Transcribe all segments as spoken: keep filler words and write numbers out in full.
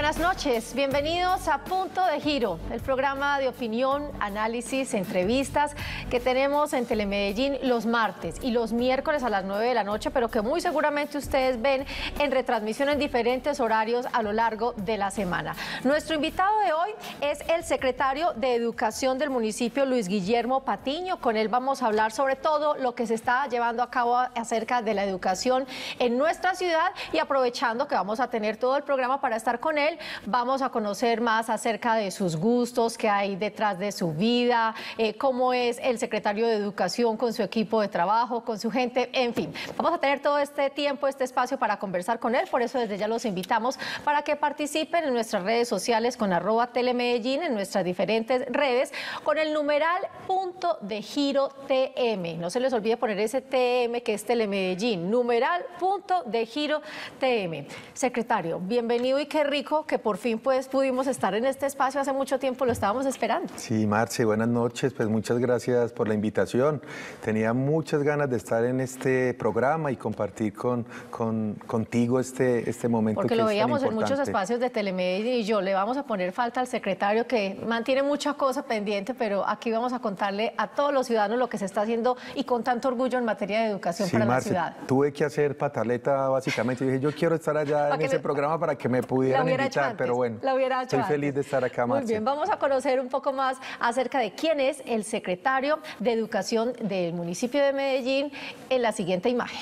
buenas noches, bienvenidos a Punto de Giro, el programa de opinión, análisis, entrevistas que tenemos en Telemedellín los martes y los miércoles a las nueve de la noche, pero que muy seguramente ustedes ven en retransmisión en diferentes horarios a lo largo de la semana. Nuestro invitado de hoy es el secretario de Educación del municipio, Luis Guillermo Patiño. Con él vamos a hablar sobre todo lo que se está llevando a cabo acerca de la educación en nuestra ciudad, y aprovechando que vamos a tener todo el programa para estar con él, vamos a conocer más acerca de sus gustos, qué hay detrás de su vida, eh, cómo es el secretario de Educación con su equipo de trabajo, con su gente, en fin. Vamos a tener todo este tiempo, este espacio para conversar con él, por eso desde ya los invitamos para que participen en nuestras redes sociales con arroba Telemedellín, en nuestras diferentes redes, con el numeral Punto de Giro T M. No se les olvide poner ese T M que es Telemedellín, numeral Punto de Giro T M. Secretario, bienvenido y qué rico que por fin pues pudimos estar en este espacio, hace mucho tiempo lo estábamos esperando. Sí, Marce, buenas noches, pues muchas gracias por la invitación. Tenía muchas ganas de estar en este programa y compartir con, con, contigo este, este momento. Porque que lo es veíamos tan en muchos espacios de Telemedellín y yo, le vamos a poner falta al secretario que mantiene mucha cosa pendiente, pero aquí vamos a contarle a todos los ciudadanos lo que se está haciendo y con tanto orgullo en materia de educación sí, para Marce, la ciudad. Tuve que hacer pataleta básicamente, yo dije yo quiero estar allá en ese no, programa para que me pudieran invitar, pero bueno, la hubiera hecho estoy antes. Feliz de estar acá, Marce. Muy bien, vamos a conocer un poco más acerca de quién es el secretario de Educación del municipio de Medellín en la siguiente imagen.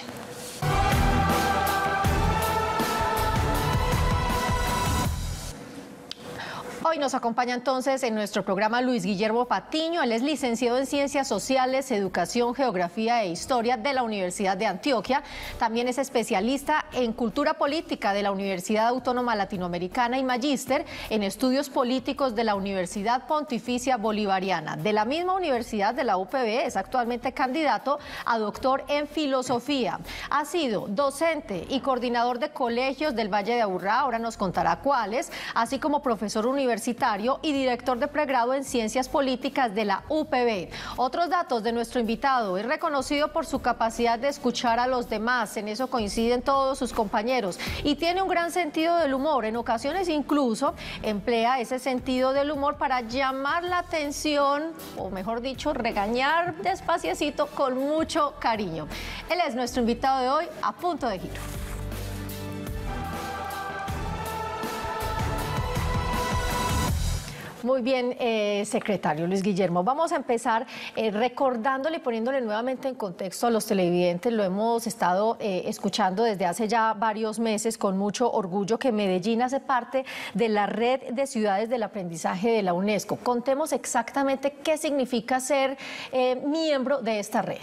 Hoy nos acompaña entonces en nuestro programa Luis Guillermo Patiño. Él es licenciado en Ciencias Sociales, Educación, Geografía e Historia de la Universidad de Antioquia. También es especialista en Cultura Política de la Universidad Autónoma Latinoamericana y magíster en Estudios Políticos de la Universidad Pontificia Bolivariana. De la misma universidad de la U P B es actualmente candidato a doctor en Filosofía. Ha sido docente y coordinador de colegios del Valle de Aburrá, ahora nos contará cuáles, así como profesor universitario y director de pregrado en Ciencias Políticas de la U P B. Otros datos de nuestro invitado: es reconocido por su capacidad de escuchar a los demás, en eso coinciden todos sus compañeros, y tiene un gran sentido del humor, en ocasiones incluso emplea ese sentido del humor para llamar la atención, o mejor dicho, regañar despaciecito con mucho cariño. Él es nuestro invitado de hoy a Punto de Giro. Muy bien, eh, secretario Luis Guillermo. Vamos a empezar eh, recordándole y poniéndole nuevamente en contexto a los televidentes. Lo hemos estado eh, escuchando desde hace ya varios meses con mucho orgullo que Medellín hace parte de la red de ciudades del aprendizaje de la UNESCO. Contemos exactamente qué significa ser eh, miembro de esta red.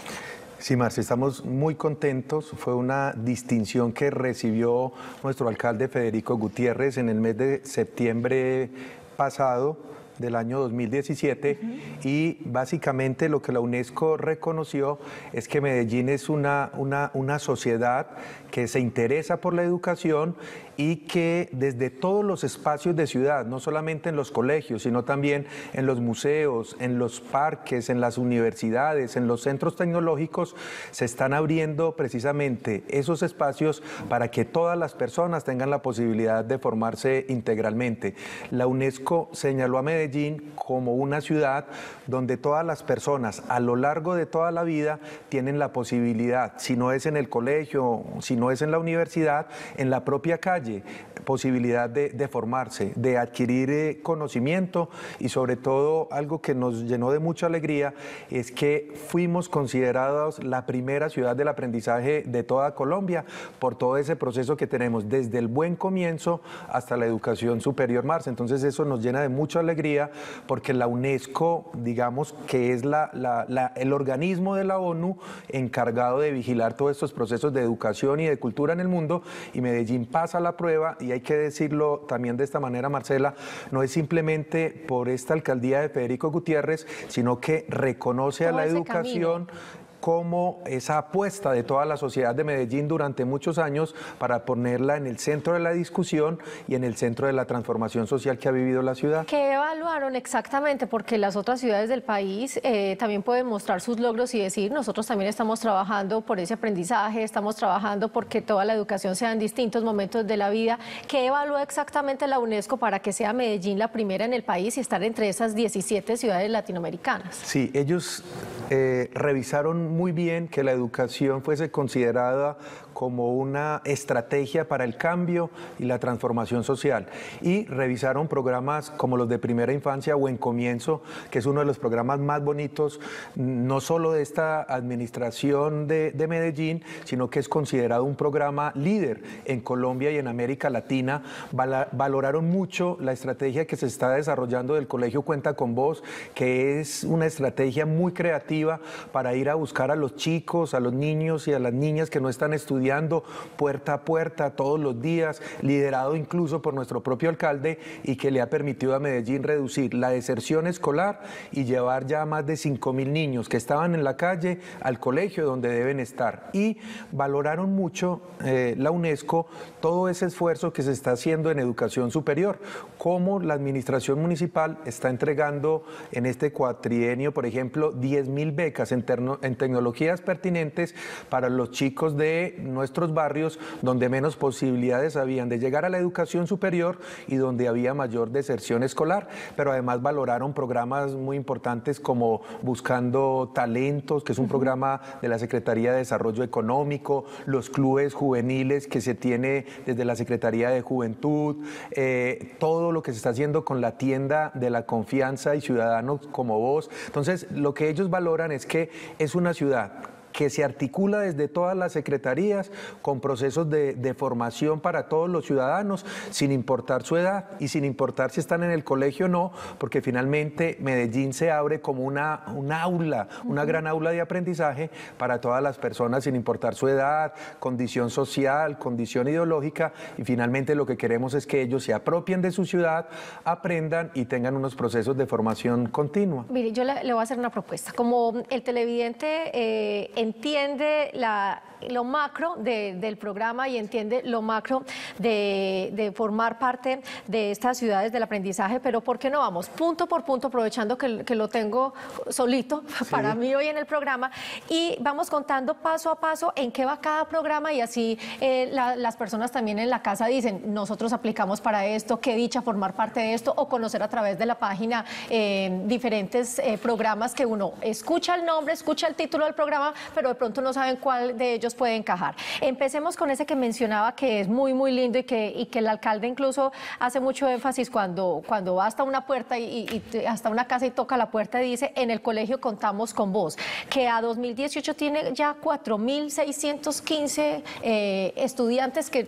Sí, Marce, estamos muy contentos. Fue una distinción que recibió nuestro alcalde Federico Gutiérrez en el mes de septiembre pasado del año dos mil diecisiete, uh-huh. y básicamente lo que la UNESCO reconoció es que Medellín es una, una, una sociedad que se interesa por la educación y que desde todos los espacios de ciudad, no solamente en los colegios, sino también en los museos, en los parques, en las universidades, en los centros tecnológicos, se están abriendo precisamente esos espacios para que todas las personas tengan la posibilidad de formarse integralmente. La UNESCO señaló a Medellín como una ciudad donde todas las personas a lo largo de toda la vida tienen la posibilidad, si no es en el colegio, si no es en la universidad, en la propia calle, posibilidad de, de formarse, de adquirir eh, conocimiento, y sobre todo algo que nos llenó de mucha alegría es que fuimos considerados la primera ciudad del aprendizaje de toda Colombia por todo ese proceso que tenemos desde el Buen Comienzo hasta la educación superior, Marce. Entonces eso nos llena de mucha alegría porque la UNESCO, digamos que es la, la, la, el organismo de la ONU encargado de vigilar todos estos procesos de educación y de cultura en el mundo, y Medellín pasa la prueba. Y hay que decirlo también de esta manera, Marcela, no es simplemente por esta alcaldía de Federico Gutiérrez, sino que reconoce a la educación cómo esa apuesta de toda la sociedad de Medellín durante muchos años para ponerla en el centro de la discusión y en el centro de la transformación social que ha vivido la ciudad. ¿Qué evaluaron exactamente? Porque las otras ciudades del país eh, también pueden mostrar sus logros y decir, nosotros también estamos trabajando por ese aprendizaje, estamos trabajando porque toda la educación sea en distintos momentos de la vida. ¿Qué evaluó exactamente la UNESCO para que sea Medellín la primera en el país y estar entre esas diecisiete ciudades latinoamericanas? Sí, ellos eh, revisaron muy bien que la educación fuese considerada como una estrategia para el cambio y la transformación social, y revisaron programas como los de primera infancia, Buen Comienzo, que es uno de los programas más bonitos no solo de esta administración de, de Medellín, sino que es considerado un programa líder en Colombia y en América Latina. Val- valoraron mucho la estrategia que se está desarrollando del Colegio Cuenta con Vos, que es una estrategia muy creativa para ir a buscar a los chicos, a los niños y a las niñas que no están estudiando, puerta a puerta todos los días, liderado incluso por nuestro propio alcalde, y que le ha permitido a Medellín reducir la deserción escolar y llevar ya más de cinco mil niños que estaban en la calle al colegio donde deben estar. Y valoraron mucho eh, la UNESCO todo ese esfuerzo que se está haciendo en educación superior, cómo la administración municipal está entregando en este cuatrienio, por ejemplo, diez mil becas en, en tecnologías pertinentes para los chicos de nuestros barrios donde menos posibilidades habían de llegar a la educación superior y donde había mayor deserción escolar. Pero además valoraron programas muy importantes como Buscando Talentos, que es un programa de la Secretaría de Desarrollo Económico, los clubes juveniles que se tiene desde la Secretaría de Juventud, eh, todo lo que se está haciendo con la tienda de la confianza y Ciudadanos como Vos. Entonces, lo que ellos valoran es que es una ciudad que se articula desde todas las secretarías con procesos de, de formación para todos los ciudadanos, sin importar su edad y sin importar si están en el colegio o no, porque finalmente Medellín se abre como una, una aula, una gran aula de aprendizaje para todas las personas, sin importar su edad, condición social, condición ideológica, y finalmente lo que queremos es que ellos se apropien de su ciudad, aprendan y tengan unos procesos de formación continua. Mire, yo le, le voy a hacer una propuesta. Como el televidente eh, en entiende la, lo macro de, del programa y entiende lo macro de, de formar parte de estas ciudades del aprendizaje, pero ¿por qué no vamos punto por punto, aprovechando que, que lo tengo solito para sí. mí hoy en el programa, y vamos contando paso a paso en qué va cada programa, y así eh, la, las personas también en la casa dicen, nosotros aplicamos para esto, qué dicha formar parte de esto, o conocer a través de la página eh, diferentes eh, programas que uno escucha el nombre, escucha el título del programa, pero de pronto no saben cuál de ellos puede encajar. Empecemos con ese que mencionaba, que es muy, muy lindo, y que, y que el alcalde incluso hace mucho énfasis cuando, cuando va hasta una puerta y, y hasta una casa y toca la puerta y dice, en el colegio contamos con vos, que a dos mil dieciocho tiene ya cuatro mil seiscientos quince eh, estudiantes que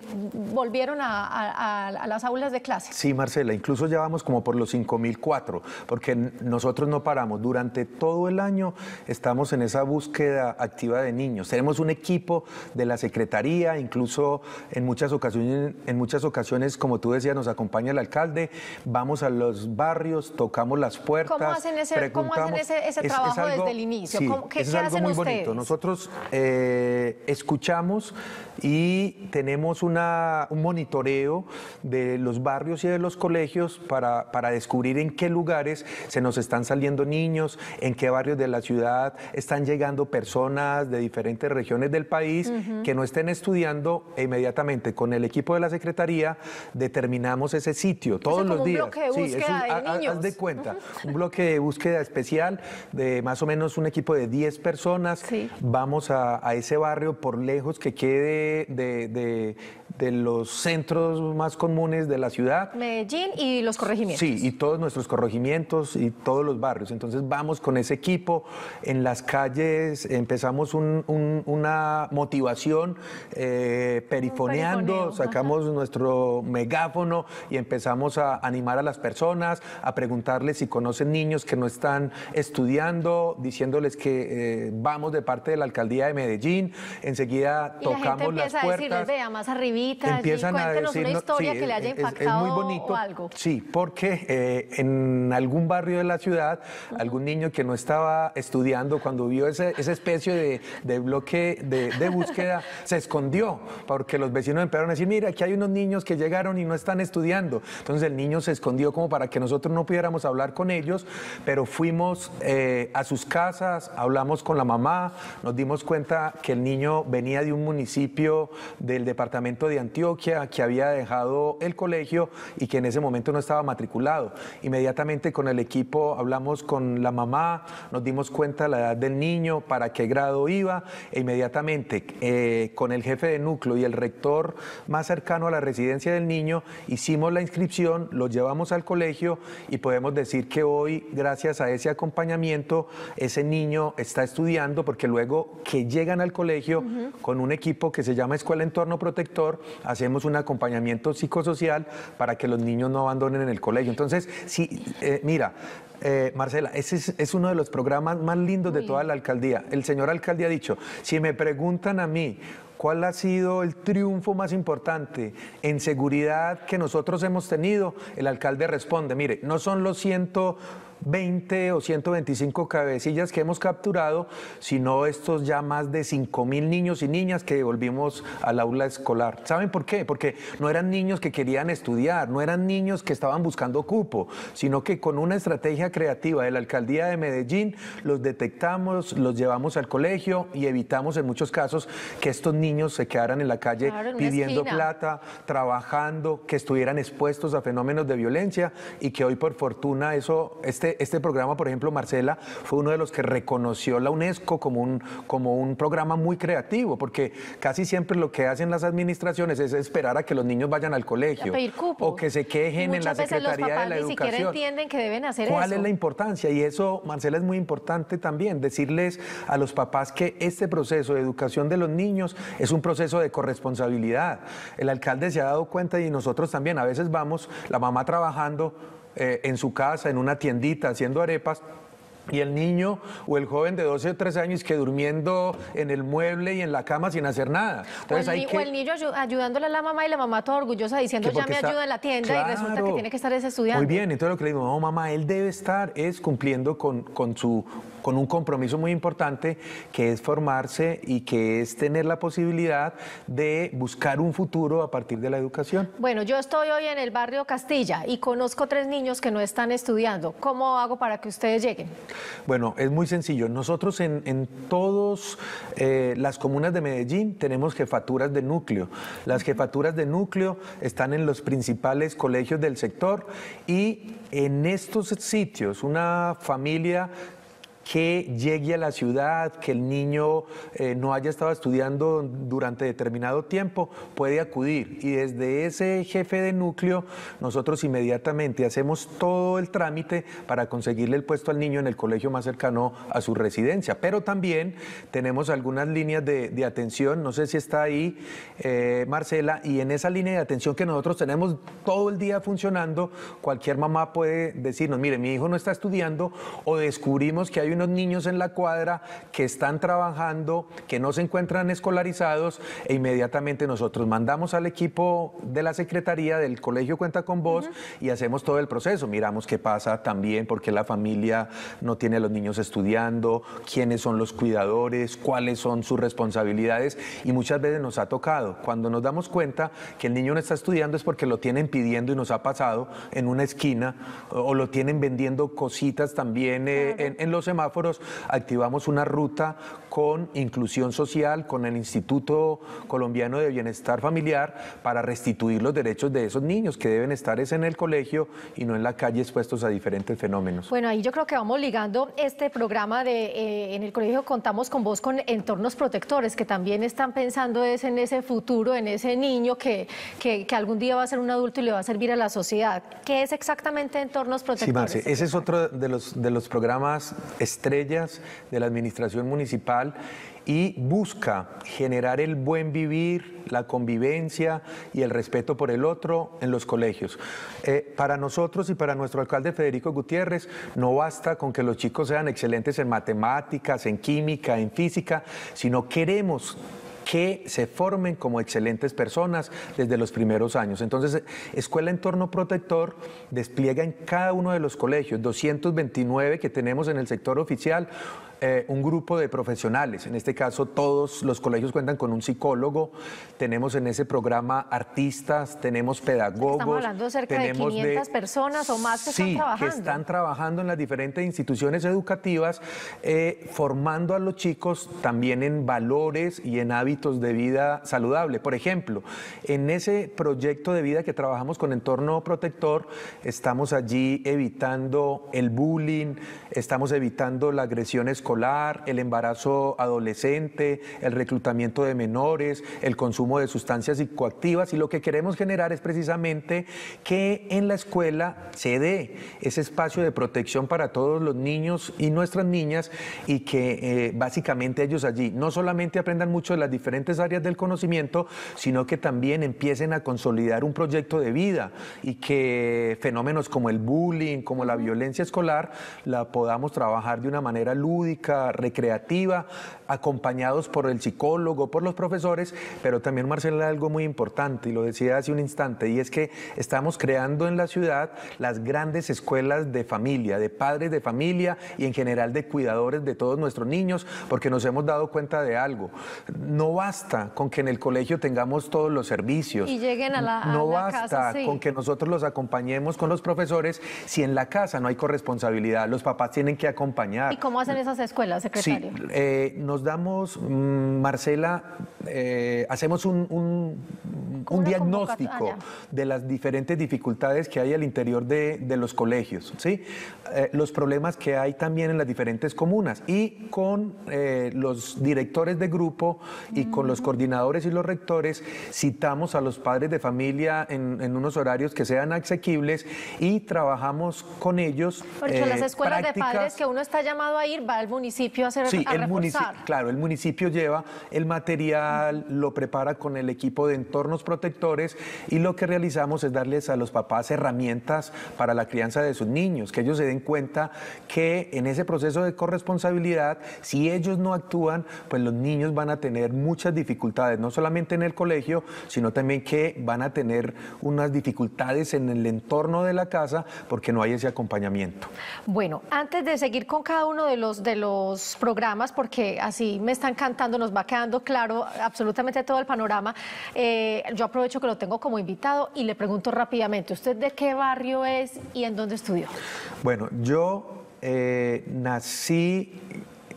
volvieron a, a, a las aulas de clase. Sí, Marcela, incluso ya vamos como por los cinco mil cuatro, porque nosotros no paramos. Durante todo el año estamos en esa búsqueda activa de niños. Tenemos un equipo de la Secretaría, incluso en muchas ocasiones, en muchas ocasiones, como tú decías, nos acompaña el alcalde, vamos a los barrios, tocamos las puertas. ¿Cómo hacen ese, ¿cómo hacen ese, ese trabajo es, es algo, desde el inicio? Sí, ¿Qué, es ¿qué algo hacen muy ustedes? Bonito. Nosotros eh, escuchamos y tenemos una, un monitoreo de los barrios y de los colegios para, para descubrir en qué lugares se nos están saliendo niños, en qué barrios de la ciudad están llegando personas de diferentes regiones del país uh-huh. que no estén estudiando, e inmediatamente con el equipo de la Secretaría determinamos ese sitio todos los días. Un bloque de búsqueda sí, es un, de a, niños. Haz de cuenta, uh-huh. un bloque de búsqueda especial de más o menos un equipo de diez personas. Sí. Vamos a, a ese barrio, por lejos que quede de, de, de los centros más comunes de la ciudad. Medellín y los corregimientos. Sí, y todos nuestros corregimientos y todos los barrios. Entonces vamos con ese equipo en las calles, empezamos Un, un, una, esa motivación, eh, perifoneando, sacamos ajá. nuestro megáfono y empezamos a animar a las personas, a preguntarles si conocen niños que no están estudiando, diciéndoles que eh, vamos de parte de la Alcaldía de Medellín. Enseguida tocamos las puertas. Y la gente empieza a decirles, vea, más arribita, empiezan allí, cuéntenos a decir, una historia sí, que le haya impactado, es muy bonito, o algo. Sí, porque eh, en algún barrio de la ciudad, algún niño que no estaba estudiando, cuando vio ese, esa especie de, de bloque de, de búsqueda, se escondió, porque los vecinos empezaron a decir, mira, aquí hay unos niños que llegaron y no están estudiando. Entonces el niño se escondió como para que nosotros no pudiéramos hablar con ellos, pero fuimos eh, a sus casas, hablamos con la mamá, nos dimos cuenta que el niño venía de un municipio del departamento de Antioquia, que había dejado el colegio y que en ese momento no estaba matriculado. Inmediatamente con el equipo hablamos con la mamá, nos dimos cuenta de la edad del niño, para qué grado iba, e inmediatamente eh, con el jefe de núcleo y el rector más cercano a la residencia del niño, hicimos la inscripción, lo llevamos al colegio y podemos decir que hoy, gracias a ese acompañamiento, ese niño está estudiando, porque luego que llegan al colegio, uh-huh. con un equipo que se llama Escuela Entorno Protector, hacemos un acompañamiento psicosocial para que los niños no abandonen el colegio. Entonces, sí, eh, mira, eh, Marcela, ese es, es uno de los programas más lindos Uy. de toda la alcaldía. El señor alcalde ha dicho, si me preguntan a mí, ¿cuál ha sido el triunfo más importante en seguridad que nosotros hemos tenido? El alcalde responde, mire, no son los ciento veinte o ciento veinticinco cabecillas que hemos capturado, sino estos ya más de cinco mil niños y niñas que devolvimos al aula escolar. ¿Saben por qué? Porque no eran niños que querían estudiar, no eran niños que estaban buscando cupo, sino que con una estrategia creativa de la Alcaldía de Medellín los detectamos, los llevamos al colegio y evitamos en muchos casos que estos niños se quedaran en la calle claro, en pidiendo plata, trabajando, que estuvieran expuestos a fenómenos de violencia, y que hoy por fortuna eso este Este programa, por ejemplo, Marcela, fue uno de los que reconoció la UNESCO como un, como un programa muy creativo, porque casi siempre lo que hacen las administraciones es esperar a que los niños vayan al colegio o que se quejen en la Secretaría de la Educación. Muchas veces los papás ni siquiera entienden que deben hacer eso. ¿Cuál es la importancia? Y eso, Marcela, es muy importante también, decirles a los papás que este proceso de educación de los niños es un proceso de corresponsabilidad. El alcalde se ha dado cuenta y nosotros también, a veces vamos, la mamá trabajando, Eh, en su casa, en una tiendita, haciendo arepas, y el niño o el joven de doce o trece años que durmiendo en el mueble y en la cama sin hacer nada. Entonces, o, el, hay que... o el niño ayudándole a la mamá, y la mamá toda orgullosa diciendo ya me está... ayuda en la tienda claro. y resulta que tiene que estar ese estudiante. Muy bien, entonces lo que le digo, no mamá, él debe estar es cumpliendo con, con, su, con un compromiso muy importante, que es formarse y que es tener la posibilidad de buscar un futuro a partir de la educación. Bueno, yo estoy hoy en el barrio Castilla y conozco tres niños que no están estudiando. ¿Cómo hago para que ustedes lleguen? Bueno, es muy sencillo. Nosotros en, en todas eh, las comunas de Medellín tenemos jefaturas de núcleo. Las jefaturas de núcleo están en los principales colegios del sector, y en estos sitios una familia que llegue a la ciudad, que el niño eh, no haya estado estudiando durante determinado tiempo, puede acudir. Y desde ese jefe de núcleo, nosotros inmediatamente hacemos todo el trámite para conseguirle el puesto al niño en el colegio más cercano a su residencia. Pero también tenemos algunas líneas de, de atención, no sé si está ahí, eh, Marcela, y en esa línea de atención que nosotros tenemos todo el día funcionando, cualquier mamá puede decirnos, mire, mi hijo no está estudiando, o descubrimos que hay un unos niños en la cuadra que están trabajando, que no se encuentran escolarizados, e inmediatamente nosotros mandamos al equipo de la Secretaría del Colegio Cuenta con Vos uh-huh. y hacemos todo el proceso, miramos qué pasa también, por qué la familia no tiene a los niños estudiando, quiénes son los cuidadores, cuáles son sus responsabilidades, y muchas veces nos ha tocado, cuando nos damos cuenta que el niño no está estudiando es porque lo tienen pidiendo, y nos ha pasado en una esquina, o lo tienen vendiendo cositas también eh, claro. en, en los semáforos. Activamos una ruta con Inclusión Social, con el Instituto Colombiano de Bienestar Familiar, para restituir los derechos de esos niños que deben estar es en el colegio y no en la calle expuestos a diferentes fenómenos. Bueno, ahí yo creo que vamos ligando este programa de eh, en el colegio Contamos con Vos con entornos protectores, que también están pensando es en ese futuro, en ese niño que, que, que algún día va a ser un adulto y le va a servir a la sociedad. ¿Qué es exactamente entornos protectores? Sí, Marce, ese es otro de los, de los programas estrellas de la administración municipal, y busca generar el buen vivir, la convivencia y el respeto por el otro en los colegios. Eh, para nosotros y para nuestro alcalde Federico Gutiérrez, no basta con que los chicos sean excelentes en matemáticas, en química, en física, sino queremos que se formen como excelentes personas desde los primeros años. Entonces, Escuela Entorno Protector despliega en cada uno de los colegios, doscientos veintinueve que tenemos en el sector oficial, Eh, un grupo de profesionales. En este caso, todos los colegios cuentan con un psicólogo, tenemos en ese programa artistas, tenemos pedagogos. Estamos hablando de cerca de quinientas de... personas o más que sí, están trabajando. que están trabajando en las diferentes instituciones educativas, eh, formando a los chicos también en valores y en hábitos de vida saludable. Por ejemplo, en ese proyecto de vida que trabajamos con Entorno Protector, estamos allí evitando el bullying, estamos evitando la agresión escolar, el embarazo adolescente, el reclutamiento de menores, el consumo de sustancias psicoactivas, y lo que queremos generar es precisamente que en la escuela se dé ese espacio de protección para todos los niños y nuestras niñas, y que eh, básicamente ellos allí no solamente aprendan mucho de las diferentes áreas del conocimiento, sino que también empiecen a consolidar un proyecto de vida, y que fenómenos como el bullying, como la violencia escolar, la podamos trabajar de una manera lúdica, recreativa, acompañados por el psicólogo, por los profesores. Pero también, Marcela, algo muy importante, y lo decía hace un instante, y es que estamos creando en la ciudad las grandes escuelas de familia, de padres de familia y en general de cuidadores de todos nuestros niños, porque nos hemos dado cuenta de algo. No basta con que en el colegio tengamos todos los servicios y lleguen a la, a no la basta casa, sí. con que nosotros los acompañemos con los profesores si en la casa no hay corresponsabilidad. Los papás tienen que acompañar. ¿Y cómo hacen esas escuelas, secretario? Sí, eh, nos damos, Marcela, eh, hacemos un, un, un diagnóstico ah, de las diferentes dificultades que hay al interior de, de los colegios, ¿sí? Eh, los problemas que hay también en las diferentes comunas, y con eh, los directores de grupo y uh-huh. con los coordinadores y los rectores citamos a los padres de familia en, en unos horarios que sean asequibles y trabajamos con ellos. Porque eh, las escuelas de padres que uno está llamado a ir va al municipio a hacer, sí, a el reforzar. Claro, el municipio lleva el material, lo prepara con el equipo de entornos protectores, y lo que realizamos es darles a los papás herramientas para la crianza de sus niños, que ellos se den cuenta que en ese proceso de corresponsabilidad, si ellos no actúan, pues los niños van a tener muchas dificultades, no solamente en el colegio, sino también que van a tener unas dificultades en el entorno de la casa porque no hay ese acompañamiento. Bueno, antes de seguir con cada uno de los de los programas, porque así me están cantando, nos va quedando claro absolutamente todo el panorama. Eh, yo aprovecho que lo tengo como invitado y le pregunto rápidamente, ¿usted de qué barrio es y en dónde estudió? Bueno, yo eh, nací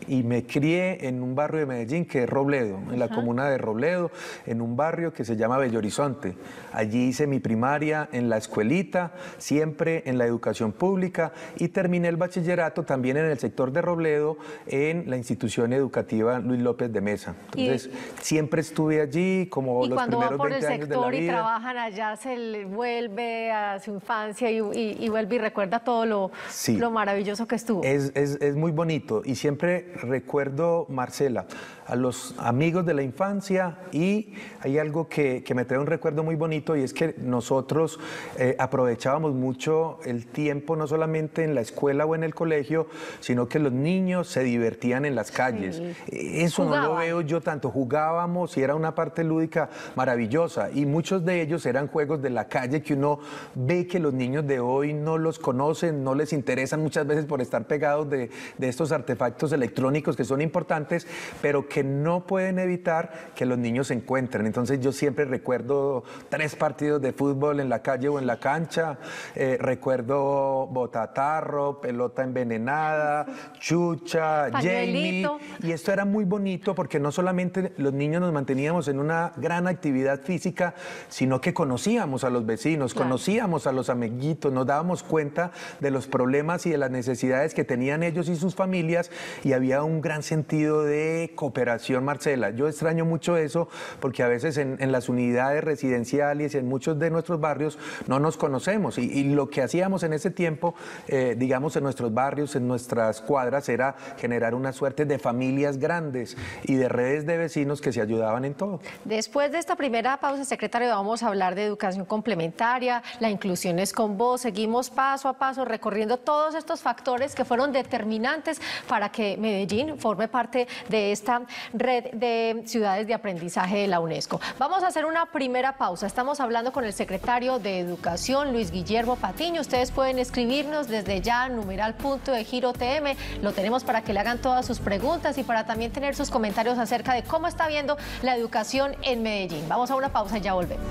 y me crié en un barrio de Medellín que es Robledo, en la Ajá. comuna de Robledo, en un barrio que se llama Bello Horizonte. Allí hice mi primaria en la escuelita, siempre en la educación pública, y terminé el bachillerato también en el sector de Robledo, en la institución educativa Luis López de Mesa. Entonces, ¿Y? siempre estuve allí como los primeros veinte años de la vida. Y cuando va por el sector y trabajan allá, se le vuelve a su infancia y, y, y vuelve y recuerda todo lo, sí. lo maravilloso que estuvo. Es, es, es muy bonito, y siempre recuerdo, Marcela, a los amigos de la infancia, y hay algo que, que me trae un recuerdo muy bonito, y es que nosotros eh, aprovechábamos mucho el tiempo, no solamente en la escuela o en el colegio, sino que los niños se divertían en las calles. Sí. Eso Jugaba. no lo veo yo tanto. Jugábamos y era una parte lúdica maravillosa, y muchos de ellos eran juegos de la calle que uno ve que los niños de hoy no los conocen, no les interesan muchas veces por estar pegados de, de estos artefactos electrónicos que son importantes, pero que no pueden evitar que los niños se encuentren. Entonces yo siempre recuerdo tres partidos de fútbol en la calle o en la cancha, eh, recuerdo botatarro, pelota envenenada, chucha, Jamie, y esto era muy bonito porque no solamente los niños nos manteníamos en una gran actividad física, sino que conocíamos a los vecinos, claro. conocíamos a los amiguitos, nos dábamos cuenta de los problemas y de las necesidades que tenían ellos y sus familias, y había había un gran sentido de cooperación, Marcela. Yo extraño mucho eso porque a veces en, en las unidades residenciales y en muchos de nuestros barrios no nos conocemos. Y, y lo que hacíamos en ese tiempo, eh, digamos, en nuestros barrios, en nuestras cuadras, era generar una suerte de familias grandes y de redes de vecinos que se ayudaban en todo. Después de esta primera pausa, secretario, vamos a hablar de educación complementaria, la inclusión es con Vos. Seguimos paso a paso recorriendo todos estos factores que fueron determinantes para que Medellín forme parte de esta red de ciudades de aprendizaje de la UNESCO. Vamos a hacer una primera pausa. Estamos hablando con el secretario de Educación, Luis Guillermo Patiño. Ustedes pueden escribirnos desde ya, numeral punto de giro T M. Lo tenemos para que le hagan todas sus preguntas y para también tener sus comentarios acerca de cómo está viendo la educación en Medellín. Vamos a una pausa y ya volvemos.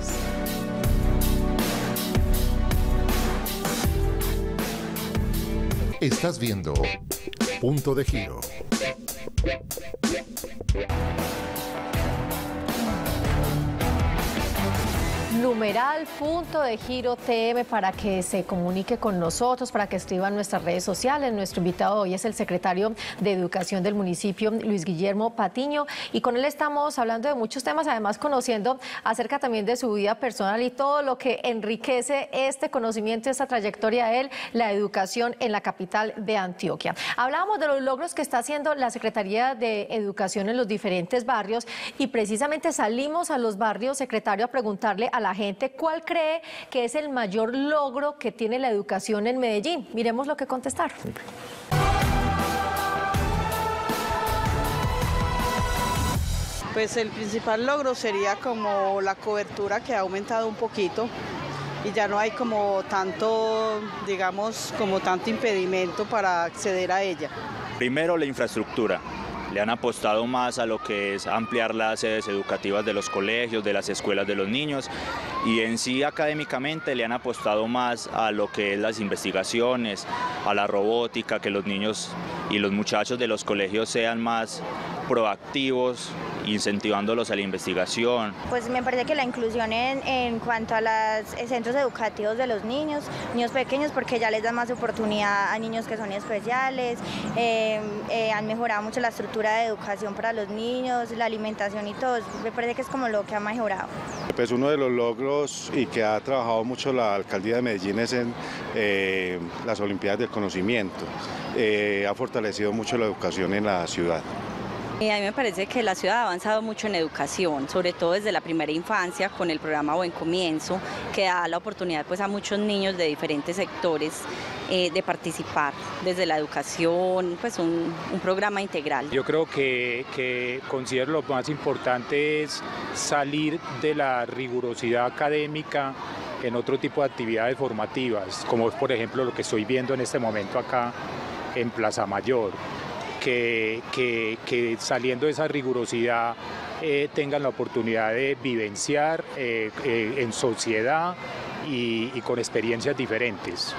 Estás viendo Punto de Giro. Numeral punto de giro T M para que se comunique con nosotros, para que escriba en nuestras redes sociales. Nuestro invitado hoy es el secretario de Educación del municipio, Luis Guillermo Patiño, y con él estamos hablando de muchos temas, además conociendo acerca también de su vida personal y todo lo que enriquece este conocimiento, esta trayectoria de él, la educación en la capital de Antioquia. Hablábamos de los logros que está haciendo la Secretaría de Educación en los diferentes barrios y precisamente salimos a los barrios, secretario, a preguntarle a la gente, ¿cuál cree que es el mayor logro que tiene la educación en Medellín? Miremos lo que contestaron. Pues el principal logro sería como la cobertura, que ha aumentado un poquito y ya no hay como tanto, digamos, como tanto impedimento para acceder a ella. Primero, la infraestructura. Le han apostado más a lo que es ampliar las sedes educativas de los colegios, de las escuelas de los niños, y en sí académicamente le han apostado más a lo que es las investigaciones, a la robótica, que los niños y los muchachos de los colegios sean más proactivos, incentivándolos a la investigación. Pues me parece que la inclusión en, en cuanto a los centros educativos de los niños, niños pequeños, porque ya les dan más oportunidad a niños que son especiales, eh, eh, han mejorado mucho la estructura de educación para los niños, la alimentación y todo. Me parece que es como lo que ha mejorado. Pues uno de los logros y que ha trabajado mucho la Alcaldía de Medellín es en eh, las Olimpiadas del Conocimiento. Eh, ha fortalecido mucho la educación en la ciudad. A mí me parece que la ciudad ha avanzado mucho en educación, sobre todo desde la primera infancia con el programa Buen Comienzo, que da la oportunidad pues, a muchos niños de diferentes sectores eh, de participar desde la educación, pues un, un programa integral. Yo creo que, que considero lo más importante es salir de la rigurosidad académica en otro tipo de actividades formativas, como es por ejemplo lo que estoy viendo en este momento acá en Plaza Mayor. Que, que, que saliendo de esa rigurosidad eh, tengan la oportunidad de vivenciar eh, eh, en sociedad y, y con experiencias diferentes.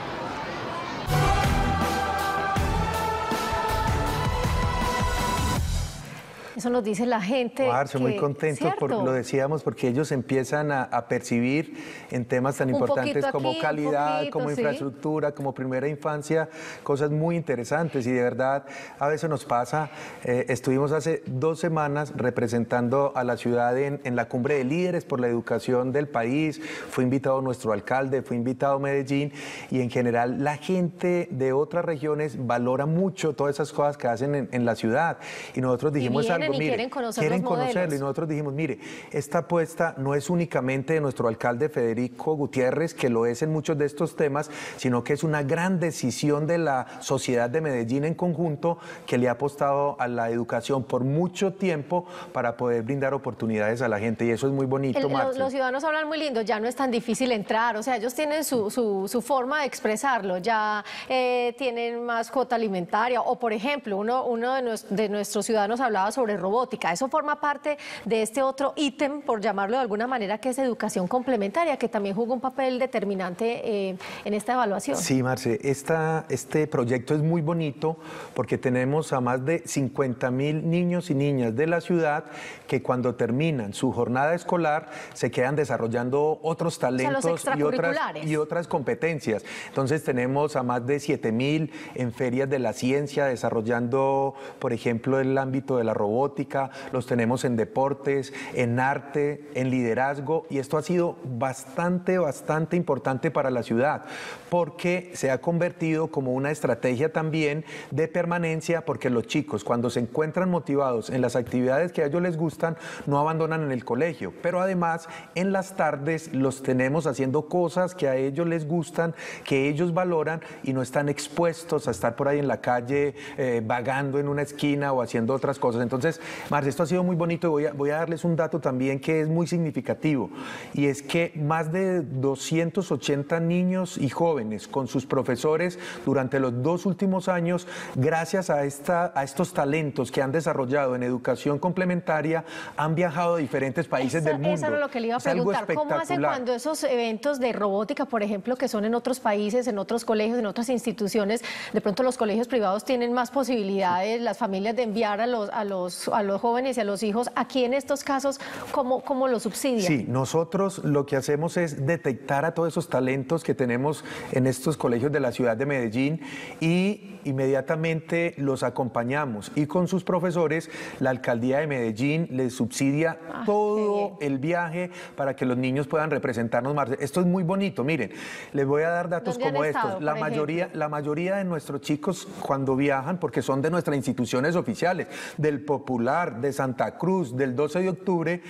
Eso nos dice la gente. Marcio, que, muy contentos, por, lo decíamos, porque ellos empiezan a, a percibir en temas tan importantes como aquí, calidad, poquito, como ¿sí? infraestructura, como primera infancia, cosas muy interesantes y de verdad a veces nos pasa. Eh, estuvimos hace dos semanas representando a la ciudad en, en la cumbre de líderes por la educación del país, fue invitado nuestro alcalde, fue invitado Medellín y en general la gente de otras regiones valora mucho todas esas cosas que hacen en, en la ciudad y nosotros dijimos algo. Mire, quieren conocer quieren los conocerlo modelos. Y nosotros dijimos, mire, esta apuesta no es únicamente de nuestro alcalde Federico Gutiérrez, que lo es en muchos de estos temas, sino que es una gran decisión de la sociedad de Medellín en conjunto, que le ha apostado a la educación por mucho tiempo para poder brindar oportunidades a la gente y eso es muy bonito. El, los, los ciudadanos hablan muy lindo, ya no es tan difícil entrar, o sea, ellos tienen su, su, su forma de expresarlo, ya eh, tienen más cuota alimentaria o por ejemplo, uno, uno de, nos, de nuestros ciudadanos hablaba sobre sobre robótica. Eso forma parte de este otro ítem, por llamarlo de alguna manera, que es educación complementaria, que también jugó un papel determinante eh, en esta evaluación. Sí, Marce, esta, este proyecto es muy bonito porque tenemos a más de cincuenta mil niños y niñas de la ciudad que cuando terminan su jornada escolar se quedan desarrollando otros talentos, o sea, y, otras, y otras competencias. Entonces tenemos a más de siete mil en ferias de la ciencia desarrollando, por ejemplo, el ámbito de la robótica, los tenemos en deportes, en arte, en liderazgo, y esto ha sido bastante, bastante importante para la ciudad porque se ha convertido como una estrategia también de permanencia, porque los chicos cuando se encuentran motivados en las actividades que a ellos les gustan no abandonan en el colegio, pero además en las tardes los tenemos haciendo cosas que a ellos les gustan, que ellos valoran y no están expuestos a estar por ahí en la calle eh, vagando en una esquina o haciendo otras cosas. Entonces, Marce, esto ha sido muy bonito. Voy a, voy a darles un dato también que es muy significativo, y es que más de doscientos ochenta niños y jóvenes con sus profesores durante los dos últimos años, gracias a, esta, a estos talentos que han desarrollado en educación complementaria, han viajado a diferentes países eso, del mundo. Eso era lo que le iba a preguntar. ¿Cómo hacen cuando esos eventos de robótica, por ejemplo, que son en otros países, en otros colegios, en otras instituciones, de pronto los colegios privados tienen más posibilidades, las familias, de enviar a los, a los, a los jóvenes y a los hijos? Aquí en estos casos, ¿cómo, cómo los subsidian? Sí, nosotros lo que hacemos es detectar a todos esos talentos que tenemos en estos colegios de la ciudad de Medellín y inmediatamente los acompañamos, y con sus profesores la Alcaldía de Medellín les subsidia ah, todo el viaje para que los niños puedan representarnos más. Esto es muy bonito, miren, les voy a dar datos como estos. La mayoría, la mayoría de nuestros chicos cuando viajan, porque son de nuestras instituciones oficiales, del Popular, de Santa Cruz, del doce de octubre,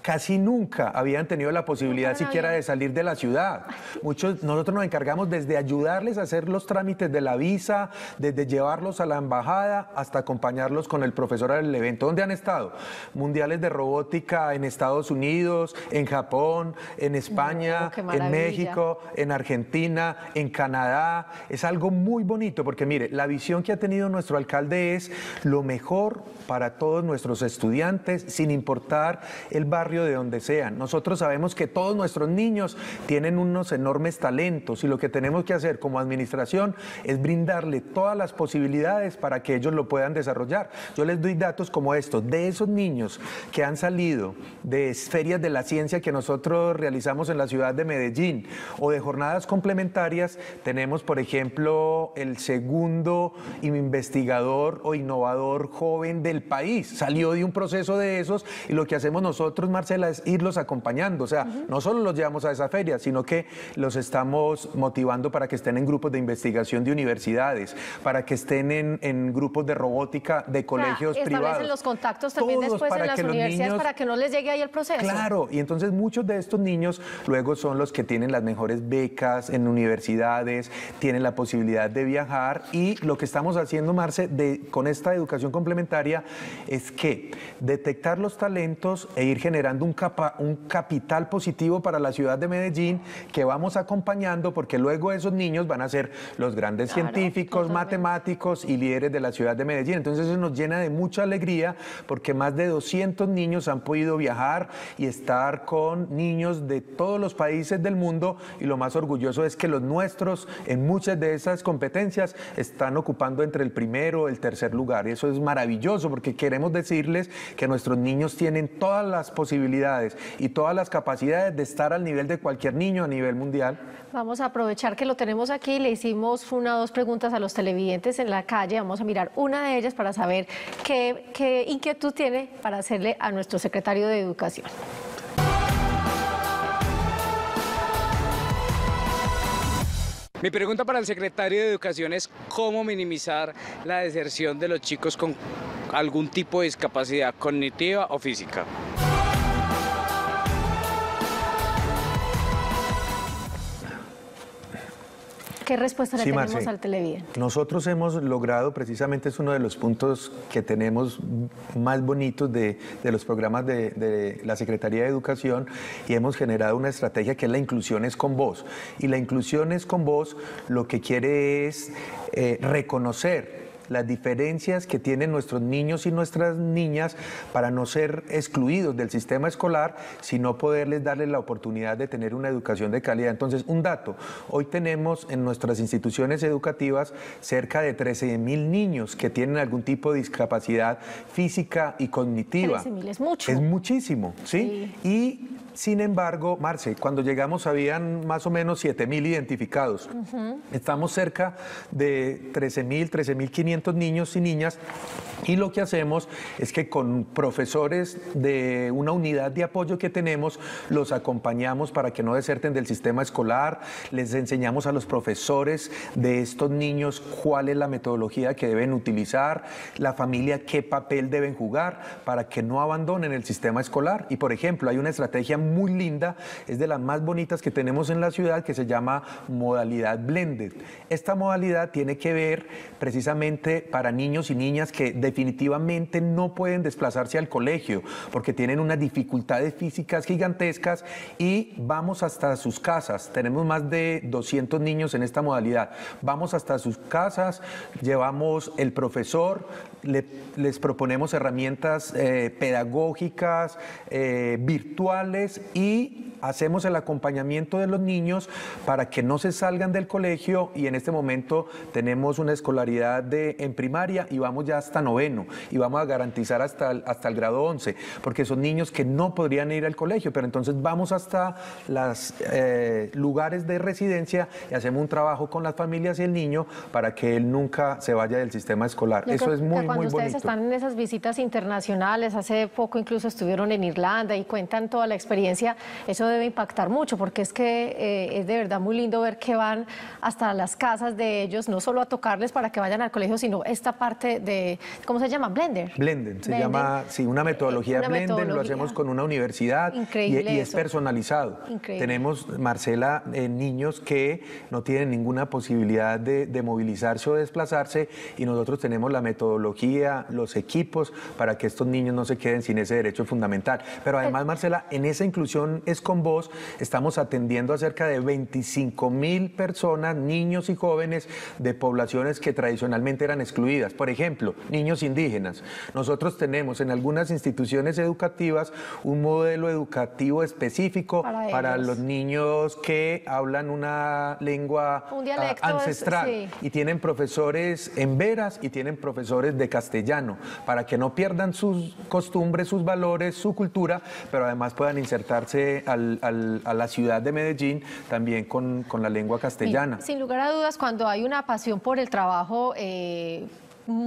casi nunca habían tenido la posibilidad no siquiera había. de salir de la ciudad. Muchos, nosotros nos encargamos desde ayudarles a hacer los trámites de la visa, desde llevarlos a la embajada hasta acompañarlos con el profesor al evento. ¿Dónde han estado? Mundiales de robótica en Estados Unidos, en Japón, en España, no, en México, en Argentina, en Canadá. Es algo muy bonito porque, mire, la visión que ha tenido nuestro alcalde es lo mejor para todos nuestros estudiantes, sin importar el barrio de donde sean. Nosotros sabemos que todos nuestros niños tienen unos enormes talentos y lo que tenemos que hacer como administración es brindarle todas las posibilidades para que ellos lo puedan desarrollar. Yo les doy datos como estos. De esos niños que han salido de ferias de la ciencia que nosotros realizamos en la ciudad de Medellín o de jornadas complementarias, tenemos, por ejemplo, el segundo investigador o innovador joven del país. Salió de un proceso de esos, y lo que hacemos nosotros, Marcela, es irlos acompañando. O sea, uh-huh. no solo los llevamos a esa feria, sino que los estamos motivando para que estén en grupos de investigación de universidades, para que estén en, en grupos de robótica de colegios o sea, privados. Establecen los contactos también Todos después en las universidades niños... para que no les llegue ahí el proceso. Claro, y entonces muchos de estos niños luego son los que tienen las mejores becas en universidades, tienen la posibilidad de viajar, y lo que estamos haciendo, Marce, de, con esta educación complementaria es que detectar los talentos e ir generando un, capa, un capital positivo para la ciudad de Medellín que vamos acompañando, porque luego esos niños van a ser los grandes claro, científicos, totalmente. matemáticos y líderes de la ciudad de Medellín. Entonces eso nos llena de mucha alegría porque más de doscientos niños han podido viajar y estar con niños de todos los países del mundo, y lo más orgulloso es que los nuestros en muchas de esas competencias están ocupando entre el primero y el tercer lugar. Eso es maravilloso porque queremos decirles que nuestros niños tienen todas las posibilidades y todas las capacidades de estar al nivel de cualquier niño a nivel mundial. Vamos a aprovechar que lo tenemos aquí. Le hicimos una o dos preguntas a los televidentes en la calle. Vamos a mirar una de ellas para saber qué, qué inquietud tiene para hacerle a nuestro secretario de Educación. Mi pregunta para el secretario de Educación es cómo minimizar la deserción de los chicos con algún tipo de discapacidad cognitiva o física. ¿Qué respuesta le sí, tenemos Marce, al televidente? Nosotros hemos logrado, precisamente es uno de los puntos que tenemos más bonitos de, de los programas de, de la Secretaría de Educación, y hemos generado una estrategia que es la Inclusión es con Vos. Y la Inclusión es con Vos lo que quiere es eh, reconocer las diferencias que tienen nuestros niños y nuestras niñas para no ser excluidos del sistema escolar, sino poderles darles la oportunidad de tener una educación de calidad. Entonces, un dato, hoy tenemos en nuestras instituciones educativas cerca de trece mil niños que tienen algún tipo de discapacidad física y cognitiva. trece mil es mucho. Es muchísimo, ¿sí? Sí. Y, sin embargo, Marce, cuando llegamos habían más o menos siete mil identificados. Uh-huh. Estamos cerca de trece mil, trece mil quinientos niños y niñas, y lo que hacemos es que con profesores de una unidad de apoyo que tenemos, los acompañamos para que no deserten del sistema escolar, les enseñamos a los profesores de estos niños cuál es la metodología que deben utilizar, la familia qué papel deben jugar para que no abandonen el sistema escolar. Y por ejemplo, hay una estrategia muy linda, es de las más bonitas que tenemos en la ciudad, que se llama modalidad blended. Esta modalidad tiene que ver precisamente para niños y niñas que definitivamente no pueden desplazarse al colegio porque tienen unas dificultades físicas gigantescas, y vamos hasta sus casas. Tenemos más de doscientos niños en esta modalidad. Vamos hasta sus casas, llevamos el profesor, le, les proponemos herramientas eh, pedagógicas, eh, virtuales, y hacemos el acompañamiento de los niños para que no se salgan del colegio. Y en este momento tenemos una escolaridad de, en primaria, y vamos ya hasta noveno, y vamos a garantizar hasta el, hasta el grado once, porque son niños que no podrían ir al colegio, pero entonces vamos hasta los eh, lugares de residencia y hacemos un trabajo con las familias y el niño para que él nunca se vaya del sistema escolar. Yo Eso creo es muy, que muy bonito. Cuando ustedes están en esas visitas internacionales, hace poco incluso estuvieron en Irlanda y cuentan toda la experiencia, eso debe impactar mucho, porque es que eh, es de verdad muy lindo ver que van hasta las casas de ellos, no solo a tocarles para que vayan al colegio, sino esta parte de, ¿cómo se llama? Blender. Blenden, se Blenden. llama, sí, una metodología una Blenden, metodología. Lo hacemos con una universidad. Increíble y, y es personalizado. Increíble. Tenemos, Marcela, eh, niños que no tienen ninguna posibilidad de, de movilizarse o desplazarse, y nosotros tenemos la metodología, los equipos para que estos niños no se queden sin ese derecho fundamental. Pero además, El... Marcela, en esa Inclusión es con Vos estamos atendiendo a cerca de veinticinco mil personas, niños y jóvenes de poblaciones que tradicionalmente eran excluidas. Por ejemplo, niños indígenas. Nosotros tenemos en algunas instituciones educativas un modelo educativo específico para, para los niños que hablan una lengua un dialecto ancestral, es, sí. y tienen profesores en veras y tienen profesores de castellano para que no pierdan sus costumbres, sus valores, su cultura, pero además puedan insertarse al, al, a la ciudad de Medellín también con, con la lengua castellana. Sin lugar a dudas, cuando hay una pasión por el trabajo, eh...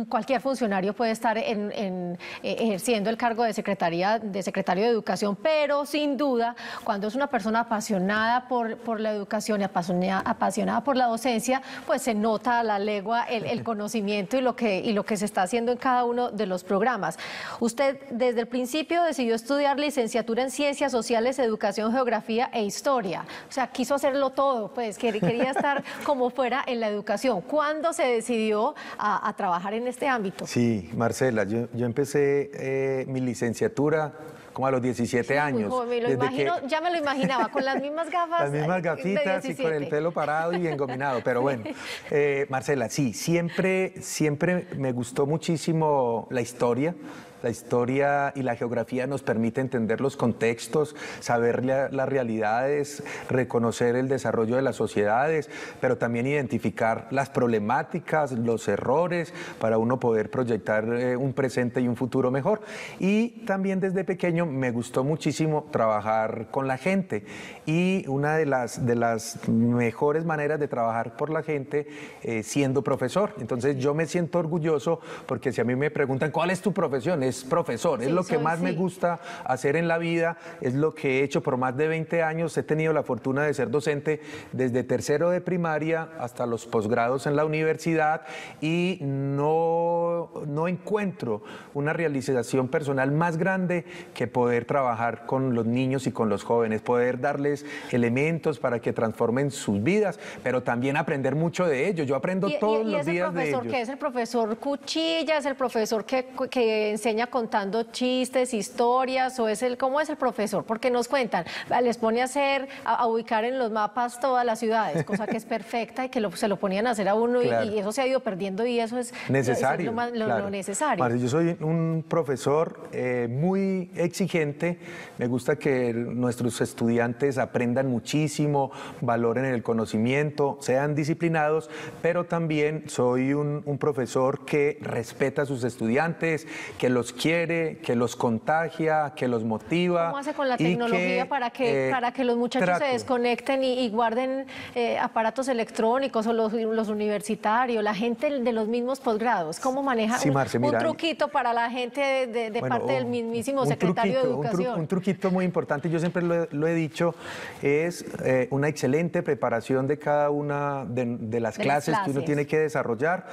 cualquier funcionario puede estar en, en, ejerciendo el cargo de secretaría, de secretario de Educación, pero sin duda, cuando es una persona apasionada por, por la educación y apasionada, apasionada por la docencia, pues se nota a la legua el, el conocimiento y lo, que, y lo que se está haciendo en cada uno de los programas. Usted desde el principio decidió estudiar licenciatura en Ciencias Sociales, Educación, Geografía e Historia. O sea, quiso hacerlo todo, pues quería estar como fuera en la educación. ¿Cuándo se decidió a, a trabajar en este ámbito? Sí, Marcela, yo, yo empecé eh, mi licenciatura como a los diecisiete sí, años. Hijo, me lo imagino, que... Ya me lo imaginaba, con las mismas gafas. Las mismas gafitas y con el pelo parado y engominado. Pero bueno, eh, Marcela, sí, siempre, siempre me gustó muchísimo la historia. La historia y la geografía nos permite entender los contextos, saber la, las realidades, reconocer el desarrollo de las sociedades, pero también identificar las problemáticas, los errores, para uno poder proyectar eh, un presente y un futuro mejor. Y también desde pequeño me gustó muchísimo trabajar con la gente, y una de las, de las mejores maneras de trabajar por la gente eh, siendo profesor. Entonces yo me siento orgulloso, porque si a mí me preguntan ¿cuál es tu profesión? Es profesor, sí, es lo que soy, más sí. me gusta hacer en la vida, es lo que he hecho por más de veinte años. He tenido la fortuna de ser docente desde tercero de primaria hasta los posgrados en la universidad, y no, no encuentro una realización personal más grande que poder trabajar con los niños y con los jóvenes, poder darles elementos para que transformen sus vidas, pero también aprender mucho de ellos. Yo aprendo y, todos y, y los días de ellos. ¿Y es el profesor que es el profesor cuchilla, es el profesor que, que enseña enseña contando chistes, historias, o es el, ¿cómo es el profesor? Porque nos cuentan, les pone a hacer, a, a ubicar en los mapas todas las ciudades, cosa que es perfecta y que lo, se lo ponían a hacer a uno, claro. y, y eso se ha ido perdiendo y eso es necesario, eso es lo, más, lo, claro. lo necesario. Marcia, yo soy un profesor eh, muy exigente, me gusta que nuestros estudiantes aprendan muchísimo, valoren el conocimiento, sean disciplinados, pero también soy un, un profesor que respeta a sus estudiantes, que los quiere, que los contagia, que los motiva. ¿Cómo hace con la tecnología que, para, que, eh, para que los muchachos trato. se desconecten y, y guarden eh, aparatos electrónicos o los, los universitarios, la gente de los mismos posgrados? ¿Cómo maneja sí, Marce, un, mira, un truquito para la gente de, de, de bueno, parte del mismísimo secretario truquito, de Educación? Un, tru, un truquito muy importante, yo siempre lo, lo he dicho, es eh, una excelente preparación de cada una de, de las de clases las que uno tiene que desarrollar